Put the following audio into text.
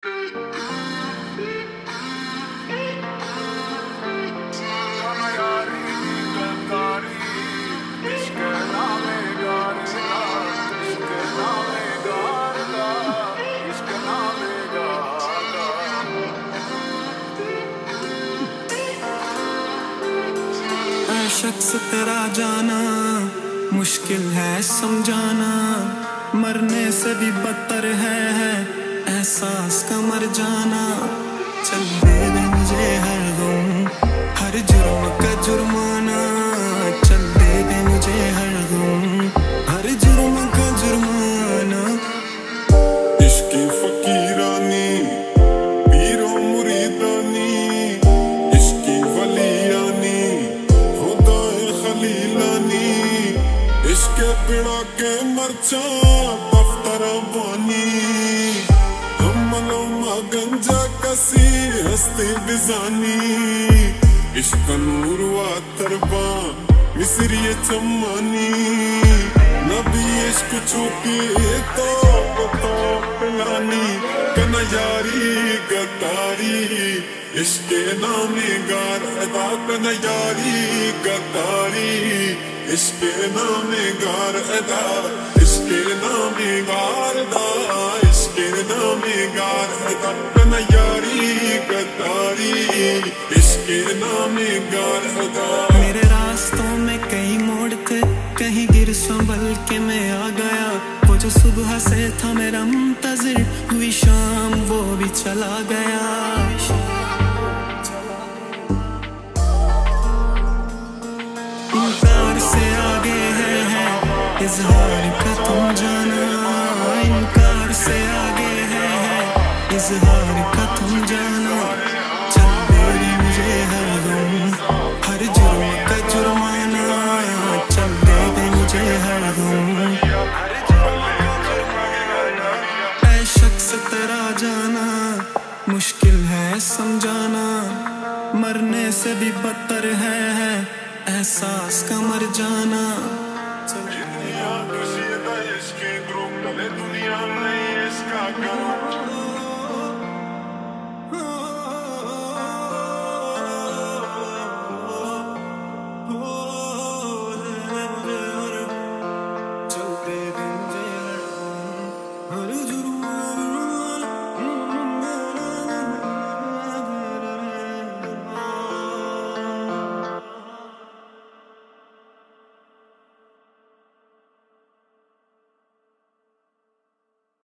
शख्स तेरा जाना मुश्किल है समझाना, मरने से भी बदतर है एहसास का मर जाना। चल दे दे मुझे हर गुम हर जुर्म का जुर्माना, चल दे दे मुझे हर गुम हर जुर्म का जुर्माना। इश्क़ की फकीरानी पीरों मुरीदानी, इश्क़ की वलियानी इसके बिना के मरचा दफ्तरा बानी। हमलोमा गंजा कसी हस्ती बिजानी, इश्क नूर वा तरबा मिसरी चम्मानी। नबी इश्क छूटी तो पता पिलानी, कना यारी गद्दारी इश्क नामे गार अदा। कना यारी गद्दारी इश्क नामे गार अदा, इश्क नामे गार अदा, इश्क नामे गार अदा। कना यारी गद्दारी इश्क नामे गार अदा। मेरे रास्तों में कहीं मोड़ थे कहीं गिर संभल के मैं आ गया। वो जो सुबह से था मेरा मुंतज़िर हुई शाम वो भी चला गया। इंकार से आगे है इजहार का तुम जाना, इंकार से आगे है इजहार का तुम जाना। चल दे दे मुझे हर गुम हर जुर्म का जुर्माना, चल दे दे मुझे हर गुम हर जुर्म का जुर्माना। ऐ शख्स तेरा जाना मुश्किल है समझाना, मरने से भी बदतर है एहसास का मर जाना।